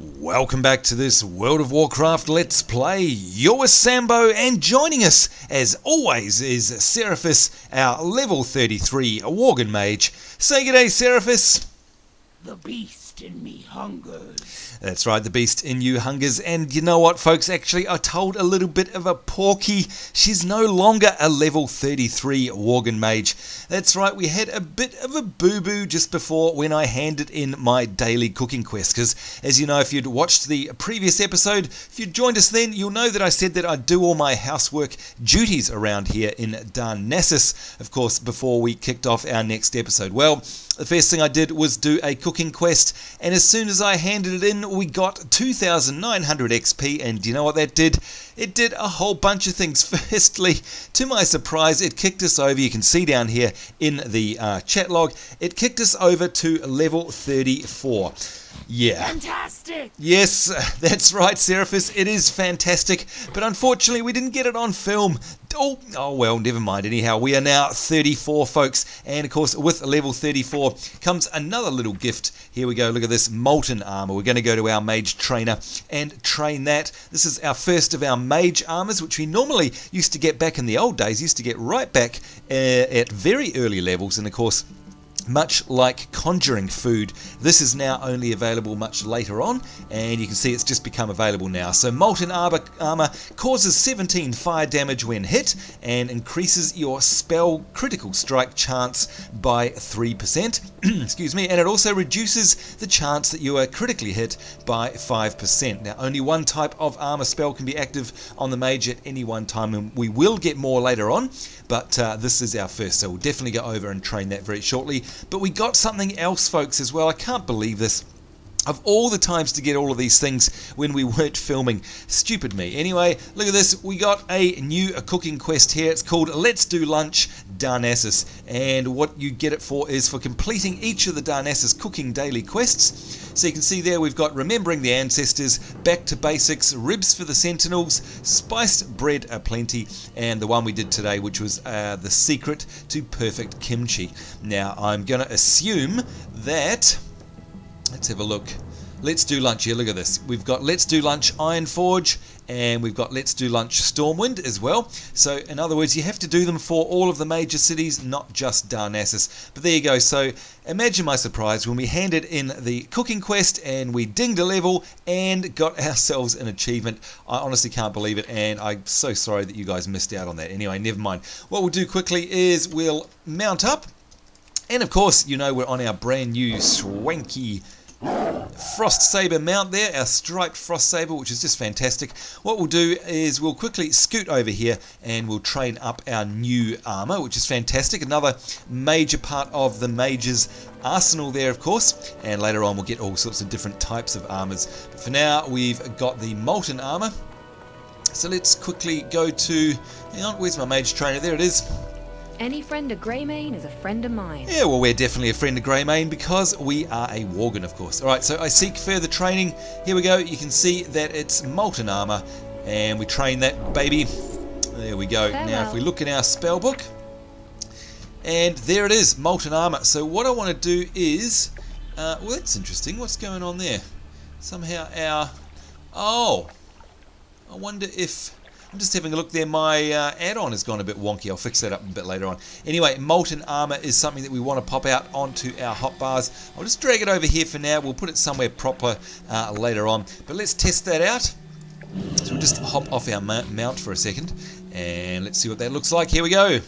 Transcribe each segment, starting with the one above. Welcome back to this World of Warcraft Let's Play. You're with Sambo, and joining us as always is Seraphis, our level 33 Worgen Mage. Say good day, Seraphis. The beast in me hungers. That's right, the beast in you hungers. And you know what, folks? Actually, I told a little bit of a porky. She's no longer a level 33 Worgen Mage. That's right, we had a bit of a boo-boo just before when I handed in my daily cooking quest. Because, as you know, if you'd watched the previous episode, if you joined us then, you'll know that I said that I do all my housework duties around here in Darnassus. Of course, before we kicked off our next episode. Well, the first thing I did was do a cooking quest, and as soon as I handed it in, we got 2,900 XP, and do you know what that did? It did a whole bunch of things. Firstly, to my surprise, it kicked us over. You can see down here in the chat log, it kicked us over to level 34. Yeah. Fantastic! Yes, that's right, Seraphis. It is fantastic, but unfortunately we didn't get it on film. Oh well, never mind. Anyhow, we are now 34, folks. And of course, with level 34 comes another little gift. Here we go. Look at this Molten Armor. We're going to go to our Mage Trainer and train that. This is our first of our Mage Armors, which we normally used to get back in the old days, used to get right back at very early levels. And of course, much like conjuring food, this is now only available much later on, and you can see it's just become available now. So Molten Armor causes 17 fire damage when hit and increases your spell critical strike chance by 3%. Excuse me. And it also reduces the chance that you are critically hit by 5%. Now, only one type of armor spell can be active on the mage at any one time, and we will get more later on, but this is our first, so we'll definitely go over and train that very shortly. But we got something else, folks, as well. I can't believe this. Of all the times to get all of these things when we weren't filming. Stupid me. Anyway, look at this. We got a new cooking quest here. It's called Let's Do Lunch Darnassus. And what you get it for is for completing each of the Darnassus cooking daily quests. So you can see there we've got Remembering the Ancestors, Back to Basics, Ribs for the Sentinels, Spiced Bread Aplenty, and the one we did today, which was The Secret to Perfect Kimchi. Now, I'm going to assume that... Let's have a look. Let's Do Lunch here. Look at this. We've got Let's Do Lunch Ironforge, and we've got Let's Do Lunch Stormwind as well. So, in other words, you have to do them for all of the major cities, not just Darnassus. But there you go. So, imagine my surprise when we handed in the cooking quest and we dinged a level and got ourselves an achievement. I honestly can't believe it, and I'm so sorry that you guys missed out on that. Anyway, never mind. What we'll do quickly is we'll mount up. And, of course, you know we're on our brand new swanky Frost Saber mount there, our striped Frost Saber, which is just fantastic. What we'll do is we'll quickly scoot over here and we'll train up our new armor, which is fantastic. Another major part of the mage's arsenal there, of course. And later on we'll get all sorts of different types of armors. But for now, we've got the Molten Armor. So let's quickly go to... Hang on, where's my Mage Trainer? There it is. Any friend of Greymane is a friend of mine. Yeah, well, we're definitely a friend of Greymane because we are a Worgen, of course. All right, so I seek further training. Here we go. You can see that it's Molten Armor, and we train that baby. There we go. Farewell. Now, if we look in our spell book, and there it is, Molten Armor. So what I want to do is, well, that's interesting. What's going on there? Somehow our, oh, I wonder if. I'm just having a look there. My add-on has gone a bit wonky. I'll fix that up a bit later on. Anyway, Molten Armor is something that we want to pop out onto our hotbars. I'll just drag it over here for now. We'll put it somewhere proper later on. But let's test that out. So we'll just hop off our mount for a second. And let's see what that looks like. Here we go.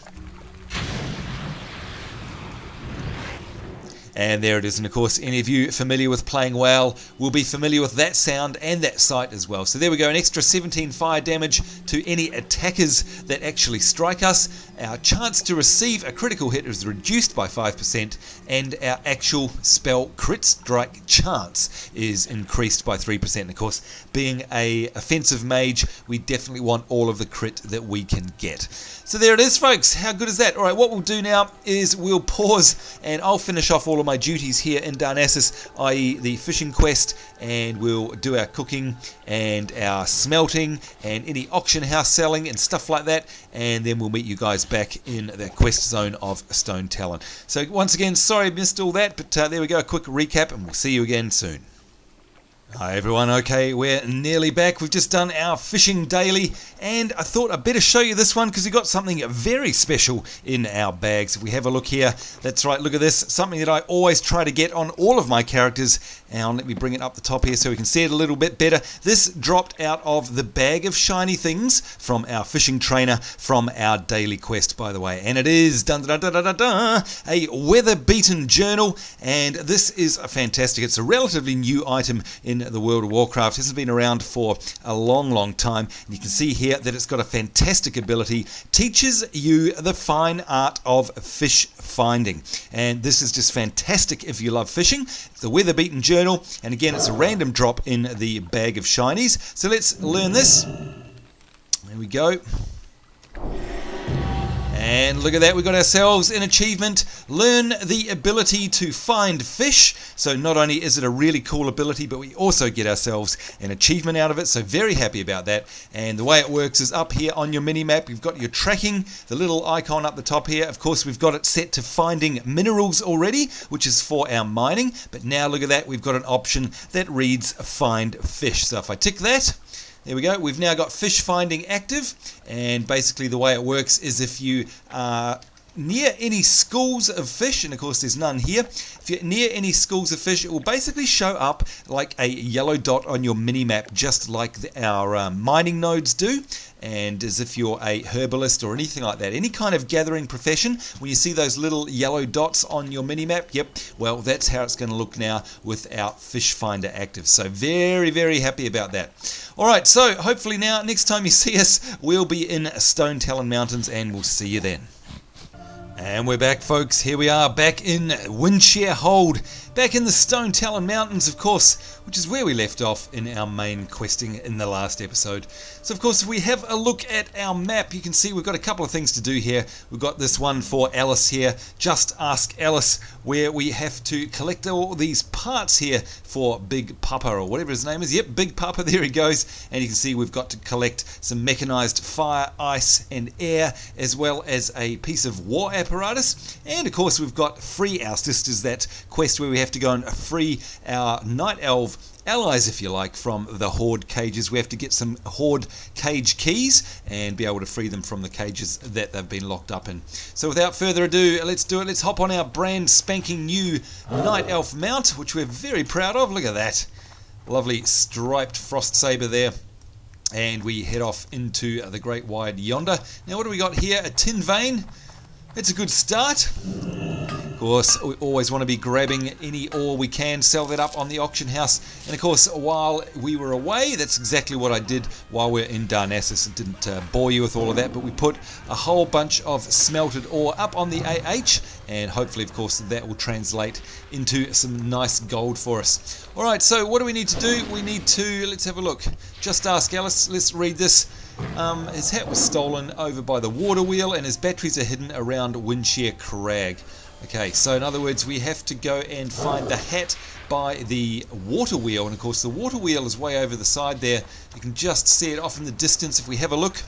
And there it is. And of course, any of you familiar with playing WoW will be familiar with that sound and that sight as well. So there we go, an extra 17 fire damage to any attackers that actually strike us. Our chance to receive a critical hit is reduced by 5%, and our actual spell crit strike chance is increased by 3%. And of course, being an offensive mage, we definitely want all of the crit that we can get. So there it is, folks. How good is that? All right, what we'll do now is we'll pause, and I'll finish off all of my duties here in Darnassus, i.e. the fishing quest, and we'll do our cooking and our smelting and any auction house selling and stuff like that, and then we'll meet you guys back in the quest zone of Stone Talon. So once again, sorry I missed all that, but there we go, a quick recap, and we'll see you again soon. Hi everyone, okay, we're nearly back. We've just done our fishing daily and I thought I'd better show you this one because we got something very special in our bags. If we have a look here, that's right, look at this, something that I always try to get on all of my characters. And let me bring it up the top here so we can see it a little bit better. This dropped out of the bag of shiny things from our fishing trainer from our daily quest, by the way. And it is a weather-beaten journal, and this is fantastic. It's a relatively new item in the World of Warcraft. This has been around for a long time, and you can see here that it's got a fantastic ability. Teaches you the fine art of fish finding, and this is just fantastic if you love fishing. It's the weather-beaten journal, and again it's a random drop in the bag of shinies. So let's learn this. There we go. And look at that, we got ourselves an achievement. Learn the ability to find fish. So not only is it a really cool ability, but we also get ourselves an achievement out of it. So very happy about that. And the way it works is up here on your mini-map, you've got your tracking, the little icon up the top here. Of course, we've got it set to finding minerals already, which is for our mining. But now look at that, we've got an option that reads find fish. So if I tick that, there we go, we've now got fish finding active, and basically the way it works is if you are near any schools of fish, and of course there's none here, if you're near any schools of fish, it will basically show up like a yellow dot on your mini-map, just like our mining nodes do. And as if you're a herbalist or anything like that, any kind of gathering profession, when you see those little yellow dots on your mini-map, yep, well that's how it's going to look now without Fish Finder active. So very happy about that. Alright, so hopefully now next time you see us, we'll be in Stone Talon Mountains, and we'll see you then. And we're back, folks. Here we are back in Windshear Hold, back in the Stone Talon Mountains, of course, which is where we left off in our main questing in the last episode. So of course, if we have a look at our map, you can see we've got a couple of things to do here. We've got this one for Alice here, Just Ask Alice, where we have to collect all these parts here for Big Papa, or whatever his name is. Yep, Big Papa, there he goes. And you can see we've got to collect some mechanized fire, ice and air, as well as a piece of war apple. And of course we've got Free Our Sisters, that quest where we have to go and free our night elf allies, if you like, from the Horde cages. We have to get some Horde cage keys and be able to free them from the cages that they've been locked up in. So without further ado, let's do it. Let's hop on our brand spanking new night elf mount, which we're very proud of. Look at that lovely striped frost saber there. And we head off into the great wide yonder. Now what do we got here? A tin vein. It's a good start. Of course, we always want to be grabbing any ore we can, sell that up on the auction house. And of course, while we were away, that's exactly what I did while we were in Darnassus. It didn't bore you with all of that, but we put a whole bunch of smelted ore up on the AH, and hopefully, of course, that will translate into some nice gold for us. All right, so what do we need to do? We need to, let's have a look. Just Ask Alice, let's read this. His hat was stolen over by the water wheel, and his batteries are hidden around Windshear Crag. Okay, so in other words, we have to go and find the hat by the water wheel, and of course the water wheel is way over the side there. You can just see it off in the distance if we have a look.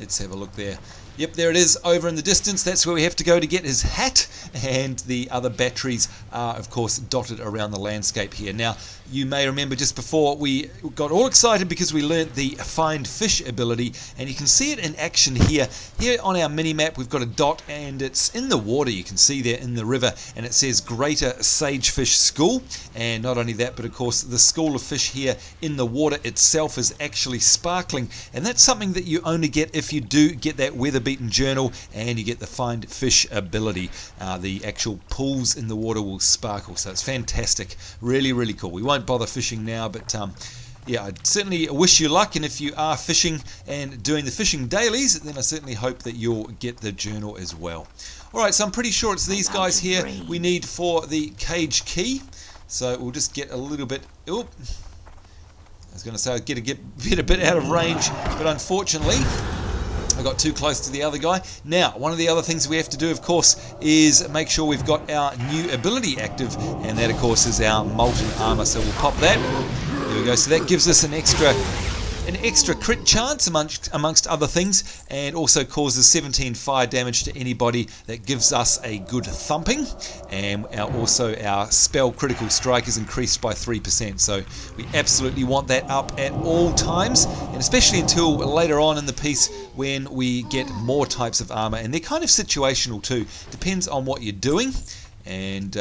Let's have a look there. Yep, there it is over in the distance. That's where we have to go to get his hat, and the other batteries are, of course, dotted around the landscape here. Now, you may remember just before we got all excited because we learnt the Find Fish ability, and you can see it in action here. Here on our mini-map, we've got a dot, and it's in the water. You can see there in the river, and it says Greater Sagefish School, and not only that, but of course, the school of fish here in the water itself is actually sparkling, and that's something that you only get if you do get that weather beaten journal and you get the Find Fish ability. The actual pools in the water will sparkle, so it's fantastic. Really cool. We won't bother fishing now, but yeah, I certainly wish you luck, and if you are fishing and doing the fishing dailies, then I certainly hope that you'll get the journal as well. Alright, so I'm pretty sure it's these guys here we need for the cage key, so we'll just get a little bit... Oh, I was going to say I'd get a bit out of range, but unfortunately... I got too close to the other guy. Now, one of the other things we have to do, of course, is make sure we've got our new ability active, and that, of course, is our Molten Armor. So we'll pop that. There we go. So that gives us an extra an extra crit chance amongst other things, and also causes 17 fire damage to anybody that gives us a good thumping. And also our spell critical strike is increased by 3%, so we absolutely want that up at all times, and especially until later on in the piece when we get more types of armor, and they're kind of situational too, depends on what you're doing. And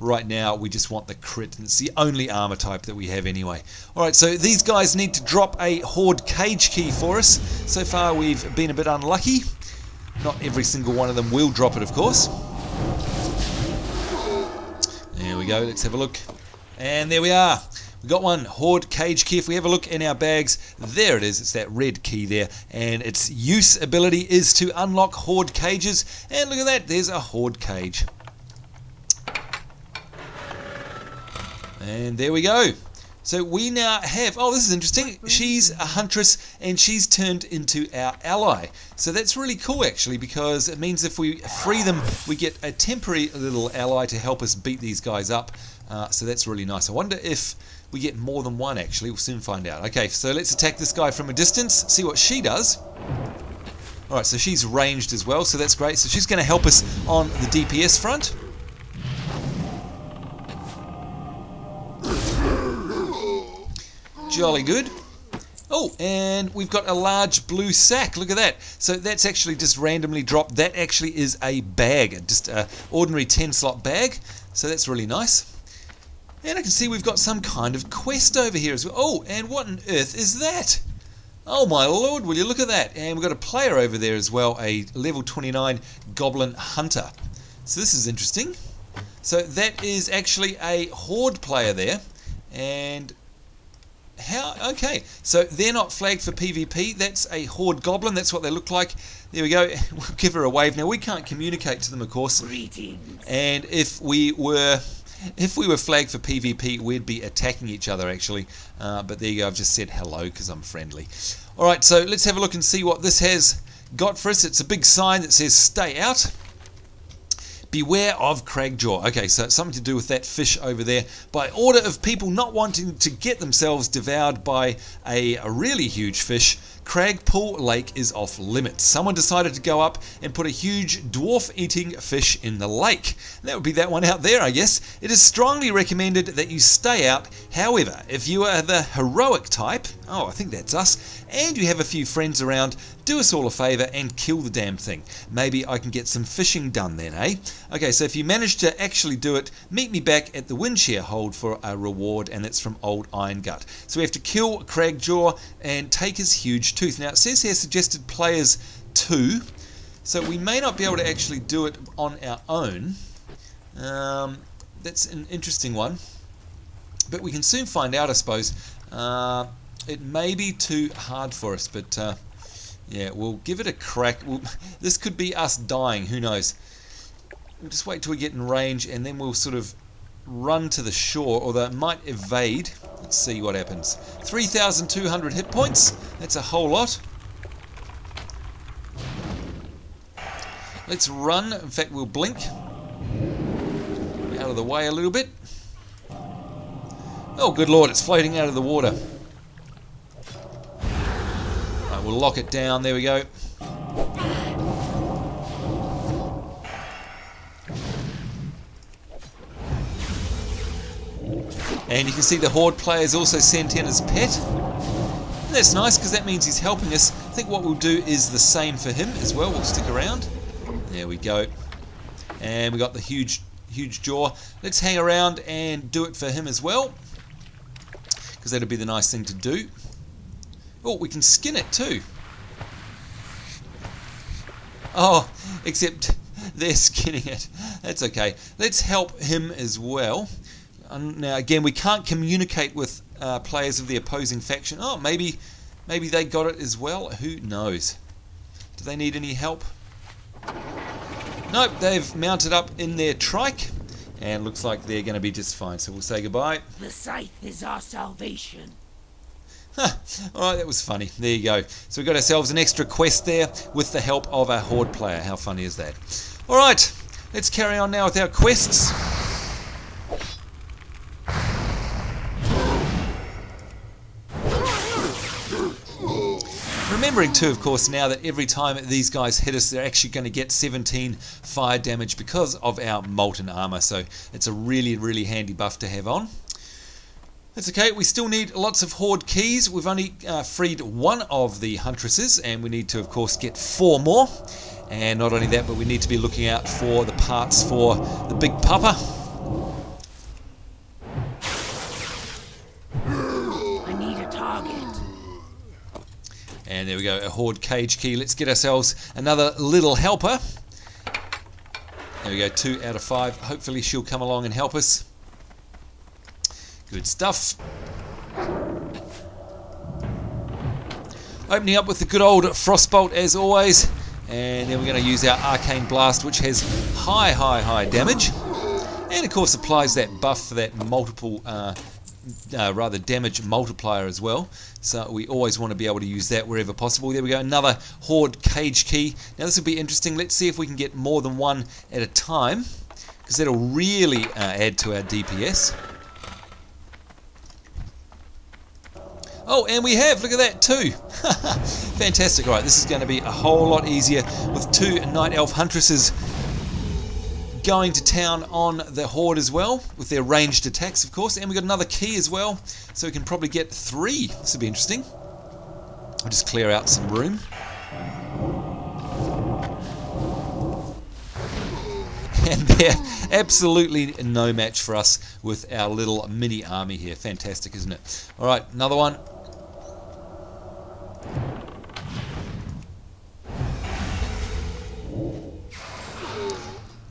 right now we just want the crit, and it's the only armor type that we have anyway. Alright, so these guys need to drop a Horde cage key for us. So far we've been a bit unlucky. Not every single one of them will drop it, of course. There we go, let's have a look. And there we are. We got one Horde cage key. If we have a look in our bags, there it is. It's that red key there, and its use ability is to unlock Horde cages. And look at that, there's a Horde cage. And there we go. So we now have, oh, this is interesting. She's a huntress and she's turned into our ally. So that's really cool actually, because it means if we free them, we get a temporary little ally to help us beat these guys up. So that's really nice. I wonder if we get more than one actually. We'll soon find out. Okay, so let's attack this guy from a distance, see what she does. Alright, so she's ranged as well, so that's great. So she's going to help us on the DPS front. Jolly good. Oh, and we've got a large blue sack. Look at that. So that's actually just randomly dropped. That actually is a bag, just an ordinary 10-slot bag. So that's really nice. And I can see we've got some kind of quest over here as well. Oh, and what on earth is that? Oh my lord, will you look at that. And we've got a player over there as well, a level 29 goblin hunter. So this is interesting. So that is actually a Horde player there. And how, okay, so they're not flagged for PvP. That's a Horde goblin, that's what they look like. There we go, we'll give her a wave. Now we can't communicate to them, of course. Greetings. And if we were flagged for PvP, we'd be attacking each other actually. But there you go, I've just said hello because I'm friendly. Alright, so let's have a look and see what this has got for us. It's a big sign that says stay out. Beware of Cragjaw. Okay, so it's something to do with that fish over there. By order of people not wanting to get themselves devoured by a really huge fish, Cragpool Lake is off limits. Someone decided to go up and put a huge dwarf-eating fish in the lake. And that would be that one out there, I guess. It is strongly recommended that you stay out. However, if you are the heroic type, oh, I think that's us, and you have a few friends around, do us all a favour and kill the damn thing. Maybe I can get some fishing done then, eh? Okay, so if you manage to actually do it, meet me back at the Windshear Hold for a reward, and it's from Old Iron Gut. So we have to kill Cragjaw and take his huge tooth. Now it says here suggested players 2, so we may not be able to actually do it on our own. That's an interesting one, but we can soon find out, I suppose. It may be too hard for us, but yeah, we'll give it a crack. This could be us dying, who knows. We'll just wait till we get in range and then we'll sort of run to the shore, although it might evade. Let's see what happens. 3,200 hit points, that's a whole lot. Let's run, in fact we'll blink. Out of the way a little bit. Oh good lord, it's floating out of the water. Right, we'll lock it down, there we go. And you can see the Horde player is also sent in as pet. And that's nice because that means he's helping us. I think what we'll do is the same for him as well. We'll stick around. There we go. And we got the huge jaw. Let's hang around and do it for him as well, because that'll be the nice thing to do. Oh, we can skin it too. Oh, except they're skinning it. That's okay. Let's help him as well. Now again, we can't communicate with players of the opposing faction. Oh, maybe they got it as well. Who knows? Do they need any help? Nope, they've mounted up in their trike, and looks like they're going to be just fine. So we'll say goodbye. The scythe is our salvation. Huh. All right, that was funny. There you go. So we got ourselves an extra quest there with the help of our Horde player. How funny is that? All right, let's carry on now with our quests. Remembering too, of course, now that every time these guys hit us, they're actually going to get 17 fire damage because of our Molten Armor. So it's a really, really handy buff to have on. That's okay, we still need lots of Horde keys. We've only freed one of the Huntresses, and we need to, of course, get 4 more. And not only that, but we need to be looking out for the parts for the Big Papa. I need a target. And there we go, a Horde cage key. Let's get ourselves another little helper. There we go, 2 out of 5. Hopefully she'll come along and help us. Good stuff. Opening up with the good old Frostbolt as always. And then we're going to use our Arcane Blast, which has high damage. And of course applies that buff for that multiple, rather damage multiplier as well. So we always want to be able to use that wherever possible. There we go, another Horde cage key. Now this will be interesting. Let's see if we can get more than one at a time, because that'll really add to our DPS. Oh, and we have, look at that, 2. Fantastic. All right, this is going to be a whole lot easier with 2 Night Elf Huntresses going to town on the Horde as well, with their ranged attacks, of course. And we've got another key as well, so we can probably get 3. This will be interesting. I'll just clear out some room. And they're absolutely no match for us with our little mini army here. Fantastic, isn't it? All right, another one.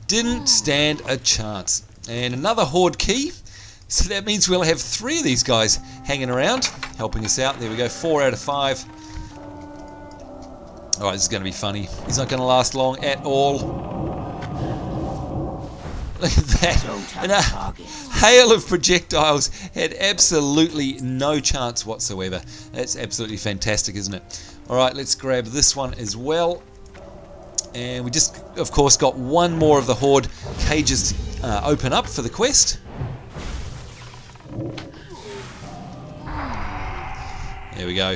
Didn't stand a chance. And another Horde key. So that means we'll have 3 of these guys hanging around, helping us out. There we go, 4 out of 5. All right, this is going to be funny. He's not going to last long at all. Look at that. And a hail of projectiles had absolutely no chance whatsoever. That's absolutely fantastic, isn't it? All right, let's grab this one as well. And we just, of course, got 1 more of the Horde cages to open up for the quest. There we go.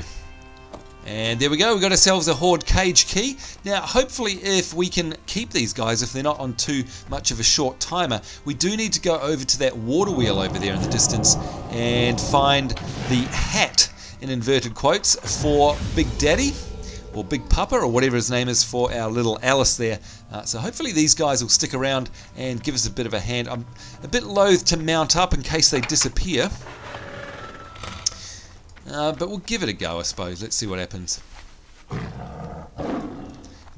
And there we go, we got ourselves a Horde cage key. Now, hopefully if we can keep these guys, if they're not on too much of a short timer, we do need to go over to that water wheel over there in the distance and find the hat, in inverted quotes, for Big Daddy, or Big Papa, or whatever his name is for our little Alice there. So hopefully these guys will stick around and give us a bit of a hand. I'm a bit loath to mount up in case they disappear. But we'll give it a go, I suppose. Let's see what happens.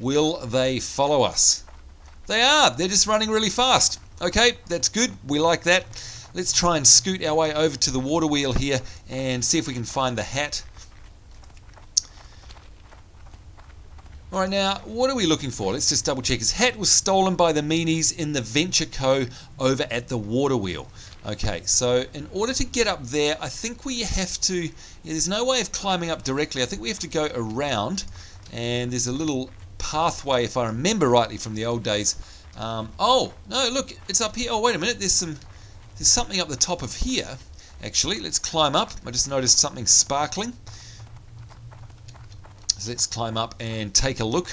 Will they follow us? They are! They're just running really fast. Okay, that's good. We like that. Let's try and scoot our way over to the water wheel here and see if we can find the hat. Alright, now, what are we looking for? Let's just double check. His hat was stolen by the meanies in the Venture Co over at the water wheel. Okay, so in order to get up there, I think we have to... Yeah, there's no way of climbing up directly. I think we have to go around, and there's a little pathway, if I remember rightly from the old days. Oh, no, look, it's up here. Oh, wait a minute, there's something up the top of here, actually. Let's climb up. I just noticed something sparkling. So let's climb up and take a look.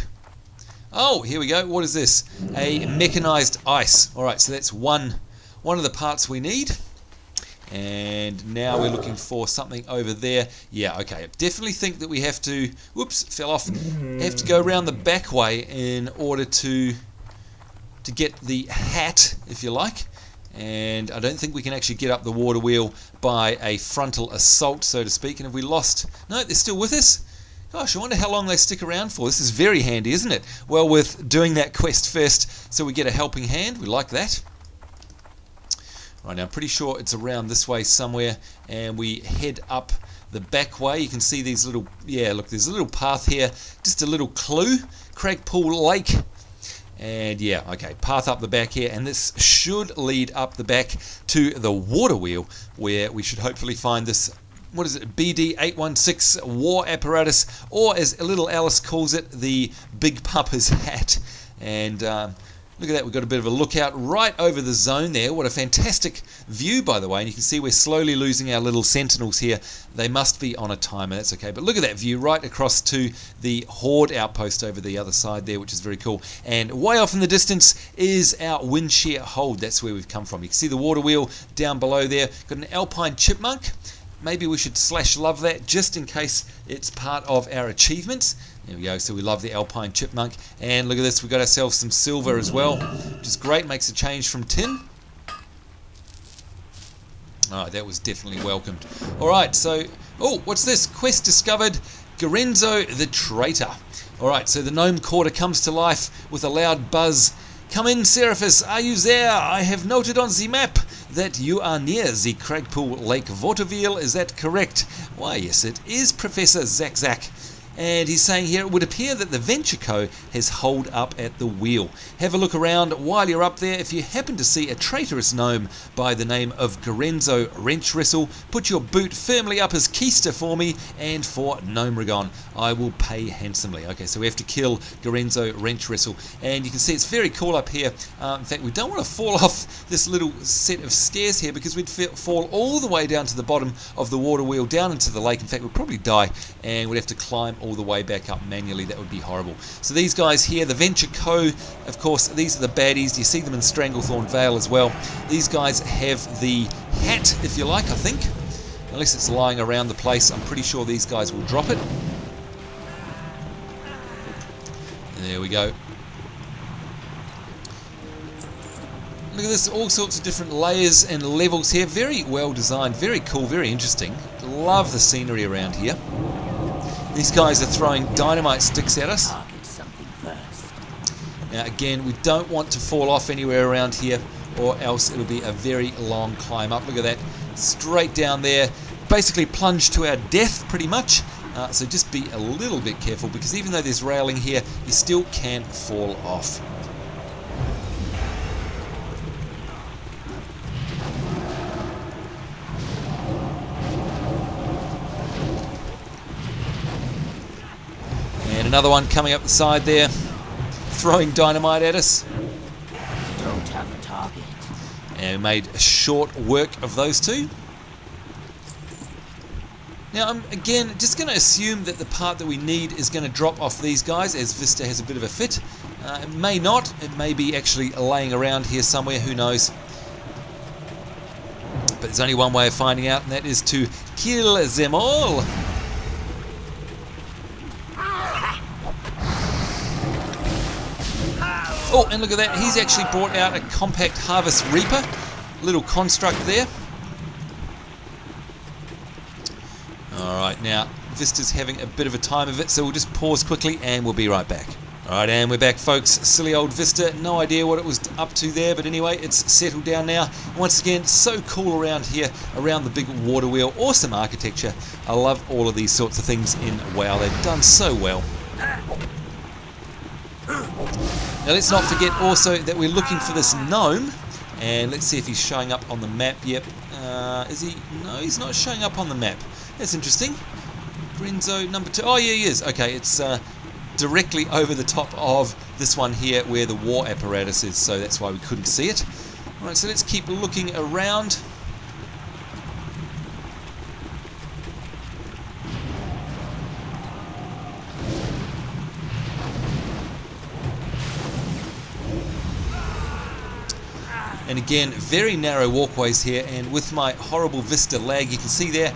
Oh, here we go. What is this? A mechanized ice. All right, so that's one of the parts we need. And now we're looking for something over there. Yeah, okay. I definitely think that we have to... Whoops, fell off. Have to go around the back way in order to get the hat, if you like. And I don't think we can actually get up the water wheel by a frontal assault, so to speak. And have we lost... No, they're still with us. Gosh, I wonder how long they stick around for. This is very handy, isn't it? Well, with doing that quest first, so we get a helping hand. We like that. Right, now I'm pretty sure it's around this way somewhere, and we head up the back way. You can see these little, yeah, look, there's a little path here. Just a little clue, Cragpool Lake. And yeah, okay, path up the back here, and this should lead up the back to the water wheel, where we should hopefully find this, what is it, BD-816 war apparatus, or as little Alice calls it, the Big Papa's hat. And Look at that, we've got a bit of a lookout right over the zone there. What a fantastic view, by the way. And you can see we're slowly losing our little sentinels here. They must be on a timer, that's okay. But look at that view right across to the Horde outpost over the other side there, which is very cool. And way off in the distance is our Windshear Hold. That's where we've come from. You can see the water wheel down below there. Got an alpine chipmunk. Maybe we should slash love that just in case it's part of our achievements. There we go, so we love the alpine chipmunk. And look at this, we got ourselves some silver as well, which is great, makes a change from tin. Oh, that was definitely welcomed. All right, so, oh, what's this? Quest discovered, Gerenzo the Traitor. All right, so the gnome quarter comes to life with a loud buzz. Come in, Seraphis, are you there? I have noted on the map that you are near the Cragpool Lake Vaudeville. Is that correct? Why, yes, it is, Professor Zack. And he's saying here, it would appear that the Venture Co has holed up at the wheel. Have a look around while you're up there. If you happen to see a traitorous gnome by the name of Gerenzo Wrenchwhistle, put your boot firmly up his keister for me and for Gnomeregan. I will pay handsomely. Okay, so we have to kill Gerenzo Wrenchwhistle. And you can see it's very cool up here. In fact, we don't want to fall off this little set of stairs here because we'd fall all the way down to the bottom of the water wheel, down into the lake. In fact, we'd probably die and we'd have to climb all the way back up manually. That would be horrible. So these guys here, the Venture Co, of course, these are the baddies. You see them in Stranglethorn Vale as well. These guys have the hat, if you like, I think. Unless it's lying around the place, I'm pretty sure these guys will drop it. There we go. Look at this, all sorts of different layers and levels here. Very well designed, very cool, very interesting. Love the scenery around here. These guys are throwing dynamite sticks at us. Now again, we don't want to fall off anywhere around here or else it'll be a very long climb up. Look at that, straight down there. Basically plunge to our death pretty much. So just be a little bit careful because even though there's railing here, you still can fall off. Another one coming up the side there, throwing dynamite at us. Don't have a target. And we made a short work of those two. Now I'm, again, just going to assume that the part that we need is going to drop off these guys, as Vista has a bit of a fit. It may not, it may be actually laying around here somewhere, who knows. But there's only one way of finding out, and that is to kill them all. Oh, and look at that, he's actually brought out a compact harvest reaper, little construct there. Alright, now Vista's having a bit of a time of it, so we'll just pause quickly and we'll be right back. Alright, and we're back, folks. Silly old Vista, no idea what it was up to there, but anyway, it's settled down now. Once again, so cool around here, around the big water wheel, awesome architecture. I love all of these sorts of things in WoW, they've done so well. Now let's not forget also that we're looking for this gnome, and let's see if he's showing up on the map. Yep, is he? No, he's not showing up on the map. That's interesting. Gerenzo number 2. Oh yeah, he is. Okay, it's directly over the top of this one here where the war apparatus is, so that's why we couldn't see it. All right, so let's keep looking around. And again, very narrow walkways here, and with my horrible Vista lag, you can see there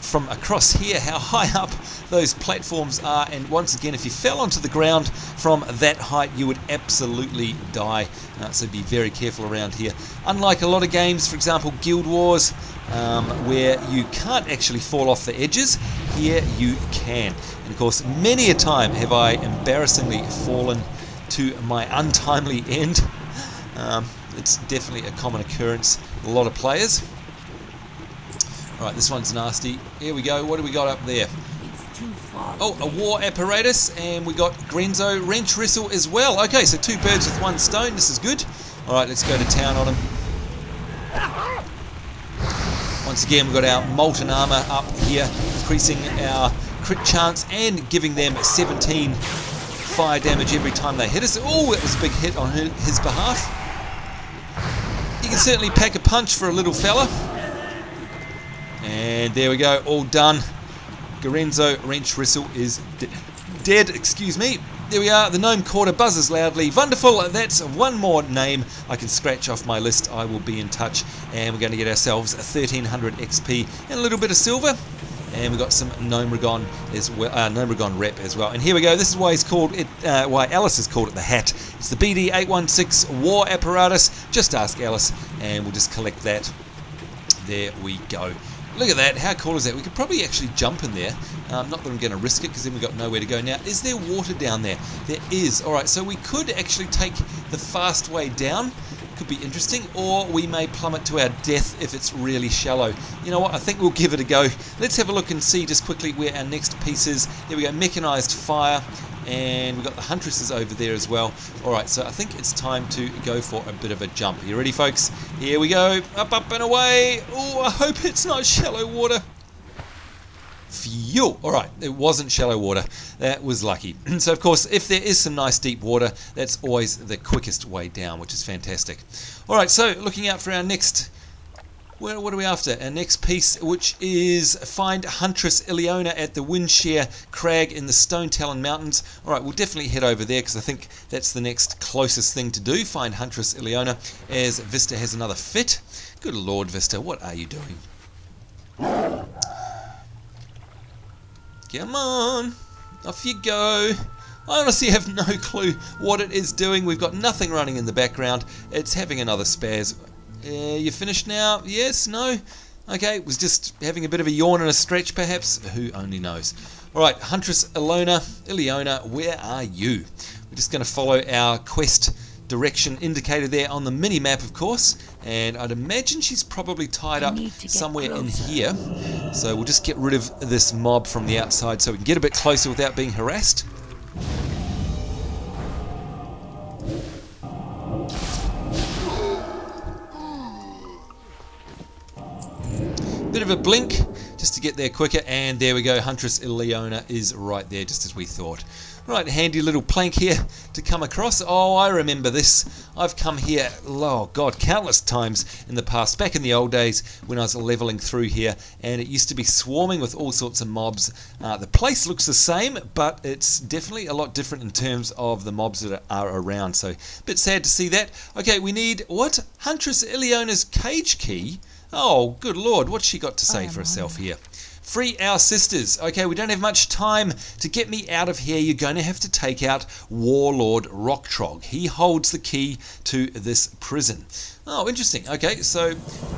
from across here how high up those platforms are. And once again, if you fell onto the ground from that height, you would absolutely die. So be very careful around here. Unlike a lot of games, for example, Guild Wars, where you can't actually fall off the edges, here you can. And of course, many a time have I embarrassingly fallen to my untimely end. It's definitely a common occurrence, a lot of players. Alright, this one's nasty. Here we go, what do we got up there? Oh, a war apparatus, and we got Gerenzo Wrenchwhistle as well. Okay, so two birds with one stone, this is good. Alright, let's go to town on him. Once again, we've got our Molten Armor up here, increasing our crit chance and giving them 17 fire damage every time they hit us. Oh, that was a big hit on his behalf. He can certainly pack a punch for a little fella. And there we go, all done. Gerenzo Wrenchwhistle is dead, excuse me. There we are, the gnome quarter buzzes loudly. Wonderful, that's one more name I can scratch off my list. I will be in touch, and we're going to get ourselves 1300 XP and a little bit of silver. And we've got some Gnomeregan as well, Gnomeregan rep as well. And here we go. This is why he's called it. Why Alice has called it the hat. It's the BD816 War Apparatus. Just ask Alice, and we'll just collect that. There we go. Look at that. How cool is that? We could probably actually jump in there. Not that I'm going to risk it, because then we've got nowhere to go. Now, is there water down there? There is. All right. So we could actually take the fast way down. Could be interesting, or we may plummet to our death if it's really shallow. You know what, I think we'll give it a go. Let's have a look and see just quickly where our next piece is. There we go, mechanized fire, and we've got the huntresses over there as well. Alright, so I think it's time to go for a bit of a jump. Are you ready, folks? Here we go, up, up and away. Oh, I hope it's not shallow water. Phew! Alright, it wasn't shallow water. That was lucky. So, of course, if there is some nice deep water, that's always the quickest way down, which is fantastic. Alright, so looking out for our next... What are we after? Our next piece, which is find Huntress Ileona at the Windshear Crag in the Stone Talon Mountains. All right, we'll definitely head over there because I think that's the next closest thing to do. Find Huntress Ileona as Vista has another fit. Good Lord, Vista, what are you doing? Come on, off you go. I honestly have no clue what it is doing. We've got nothing running in the background. It's having another spaz. You finished now? Yes? No? Okay, it was just having a bit of a yawn and a stretch perhaps. Who only knows? Alright, Huntress Ileona, where are you? We're just going to follow our quest direction indicator there on the mini-map, of course, and I'd imagine she's probably tied up somewhere closer. In here, so we'll just get rid of this mob from the outside so we can get a bit closer without being harassed. Bit of a blink just to get there quicker, and there we go, Huntress Ileona is right there just as we thought. Right, handy little plank here to come across. Oh, I remember this. I've come here, oh god, countless times in the past, back in the old days when I was leveling through here, and it used to be swarming with all sorts of mobs. The place looks the same, but it's definitely a lot different in terms of the mobs that are around, so a bit sad to see that. Okay, we need, what? Huntress Ileona's cage key? Oh, good Lord, what's she got to say for herself here? Free our sisters. Okay, we don't have much time. To get me out of here, you're going to have to take out Warlord Rocktrog. He holds the key to this prison. Oh, interesting. Okay, so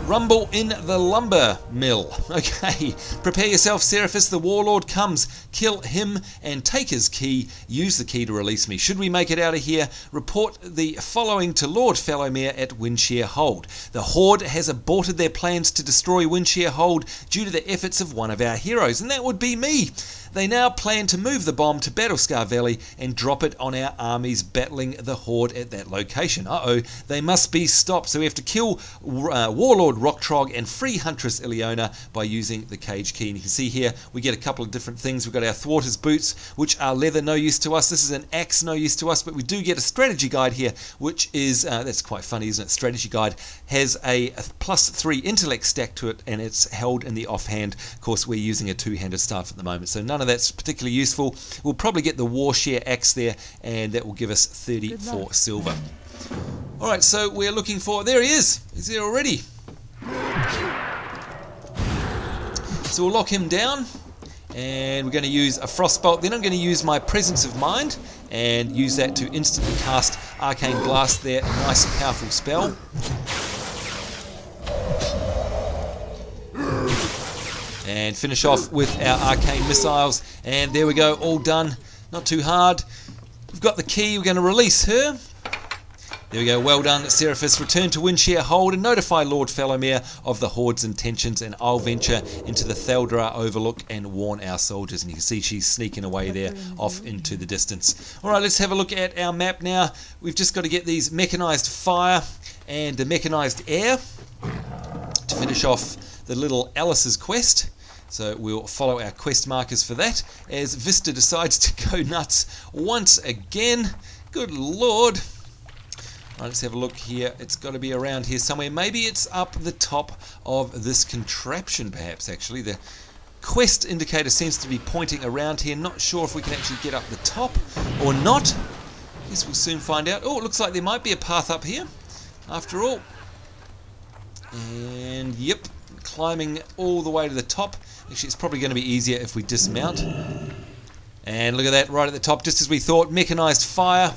rumble in the lumber mill. Okay, prepare yourself, Seraphis. The warlord comes. Kill him and take his key. Use the key to release me. Should we make it out of here, report the following to Lord Fellomere at Windshear Hold. The Horde has aborted their plans to destroy Windshear Hold due to the efforts of one of our heroes, and that would be me. They now plan to move the bomb to Battlescar Valley and drop it on our armies battling the Horde at that location. Uh-oh, they must be stopped. So we have to kill Warlord Rocktrog and free Huntress Ileona by using the cage key. And you can see here we get a couple of different things. We've got our thwarter's boots, which are leather, no use to us. This is an axe, no use to us. But we do get a strategy guide here, which is, that's quite funny, isn't it? Strategy guide has a +3 intellect stack to it, and it's held in the offhand. Of course, we're using a two-handed staff at the moment, so none of that's particularly useful. We'll probably get the Warshare axe there, and that will give us 34 silver. All right, so we're looking for, there he is. He's there already. So we'll lock him down, and we're going to use a frostbolt. Then I'm going to use my presence of mind and use that to instantly cast arcane blast there. Nice powerful spell. And finish off with our arcane missiles, and there we go, all done. Not too hard. We've got the key. We're going to release her. There we go, well done, Seraphis. Return to Windshear Hold and notify Lord Fellomere of the Horde's intentions, and I'll venture into the Thaldara Overlook and warn our soldiers. And you can see she's sneaking away there off into the distance. All right, let's have a look at our map now. We've just got to get these mechanized fire and the mechanized air to finish off the little Alice's quest. So we'll follow our quest markers for that as Vista decides to go nuts once again. Good lord. Right, let's have a look here. It's got to be around here somewhere. Maybe it's up the top of this contraption, perhaps, actually. The quest indicator seems to be pointing around here. Not sure if we can actually get up the top or not. Guess we'll soon find out. Oh, it looks like there might be a path up here, after all. And, yep, climbing all the way to the top. Actually, it's probably going to be easier if we dismount. And look at that, right at the top, just as we thought. Mechanized fire.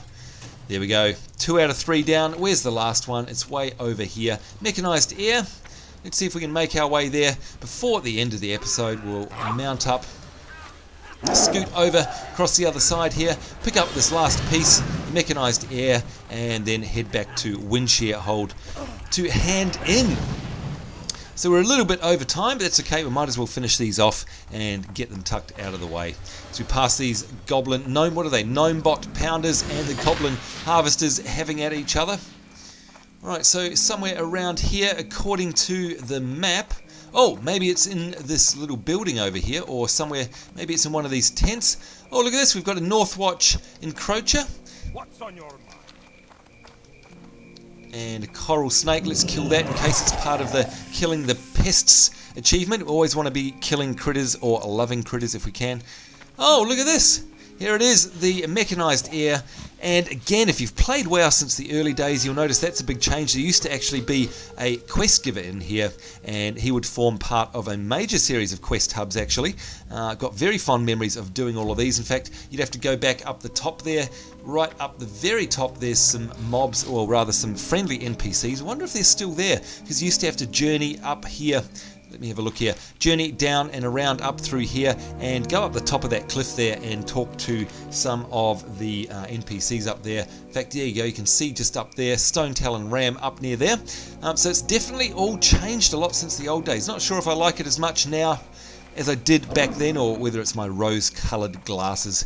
There we go. 2 out of 3 down. Where's the last one? It's way over here. Mechanized air. Let's see if we can make our way there. Before the end of the episode, we'll mount up, scoot over, across the other side here, pick up this last piece, mechanized air, and then head back to Windshear Hold to hand in. So we're a little bit over time, but that's okay. We might as well finish these off and get them tucked out of the way. So we pass these goblin gnome, what are they? Gnomebot pounders and the goblin harvesters having at each other. All right, so somewhere around here, according to the map. Oh, maybe it's in this little building over here, or somewhere. Maybe it's in one of these tents. Oh, look at this. We've got a Northwatch encroacher. What's on your mind? And a coral snake. Let's kill that in case it's part of the killing the pests achievement. We always want to be killing critters or loving critters if we can. Oh, look at this. Here it is, the mechanized air. And again, if you've played WoW since the early days, you'll notice that's a big change. There used to actually be a quest giver in here, and he would form part of a major series of quest hubs, actually. Got very fond memories of doing all of these. In fact, you'd have to go back up the top there. Right up the very top, there's some mobs, or rather some friendly NPCs. I wonder if they're still there, because you used to have to journey up here. Let me have a look here. Journey down and around up through here and go up the top of that cliff there and talk to some of the NPCs up there. In fact, there you go. You can see just up there, Stone Talon Ram up near there. So it's definitely all changed a lot since the old days. Not sure if I like it as much now as I did back then, or whether it's my rose-coloured glasses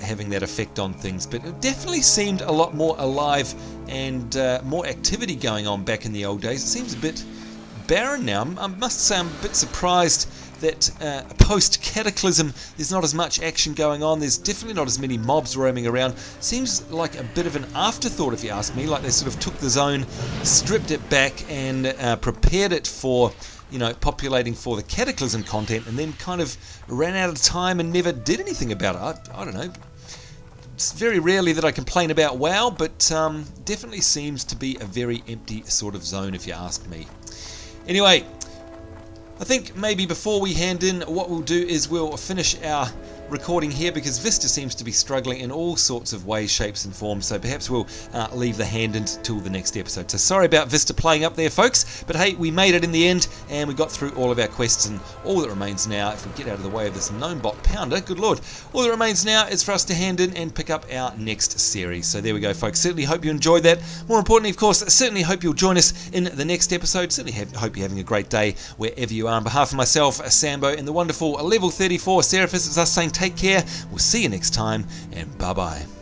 having that effect on things. But it definitely seemed a lot more alive and more activity going on back in the old days. It seems a bit barren now. I must say I'm a bit surprised that post-Cataclysm there's not as much action going on. There's definitely not as many mobs roaming around. Seems like a bit of an afterthought, if you ask me, like they sort of took the zone, stripped it back, and prepared it for, you know, populating for the Cataclysm content, and then kind of ran out of time and never did anything about it. I don't know. It's very rarely that I complain about WoW, but definitely seems to be a very empty sort of zone, if you ask me. Anyway, I think maybe before we hand in, what we'll do is we'll finish our recording here, because Vista seems to be struggling in all sorts of ways, shapes and forms, so perhaps we'll leave the hand in till the next episode. So sorry about Vista playing up there, folks, but hey, we made it in the end, and we got through all of our quests, and all that remains now, if we get out of the way of this Gnomebot Pounder, good lord, all that remains now is for us to hand in and pick up our next series. So there we go, folks. Certainly hope you enjoyed that. More importantly, of course, certainly hope you'll join us in the next episode. Certainly hope you're having a great day wherever you are. On behalf of myself, Sambo, and the wonderful level 34 Seraphis, it's us saying take care, we'll see you next time, and bye-bye.